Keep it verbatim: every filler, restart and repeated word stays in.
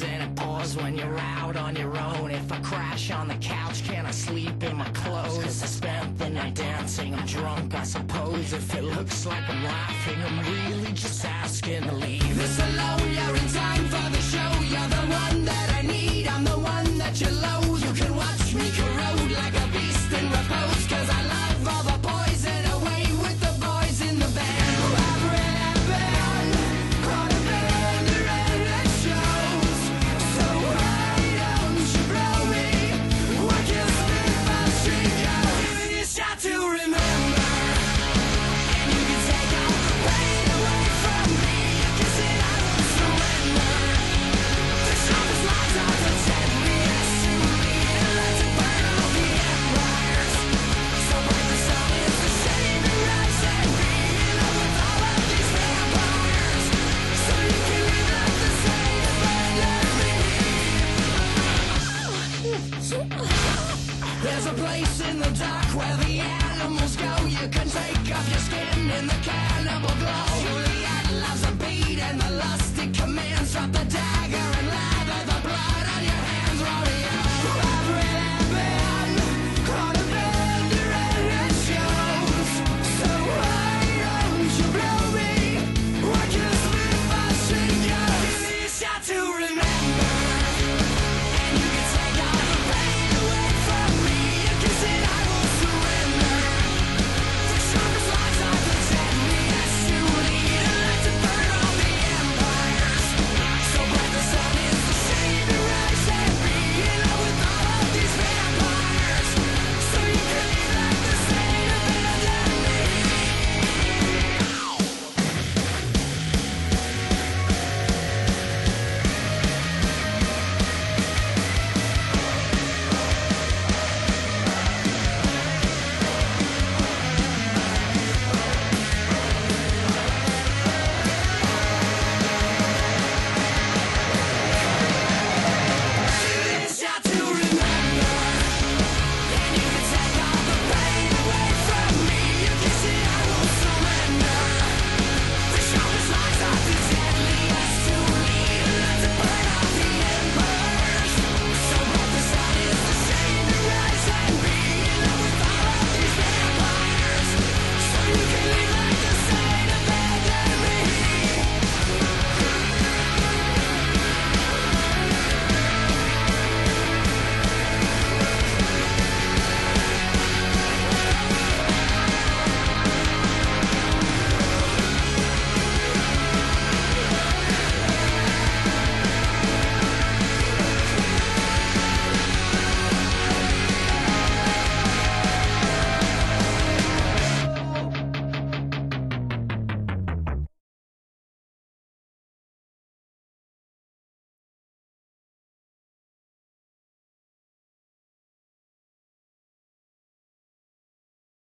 happens and it pours when you're out on your own. If I crash on the couch, can I sleep in my clothes? Cause I spent the night dancing, I'm drunk I suppose. If it looks like I'm laughing, I'm really just asking to leave us alone. You're in time for the show.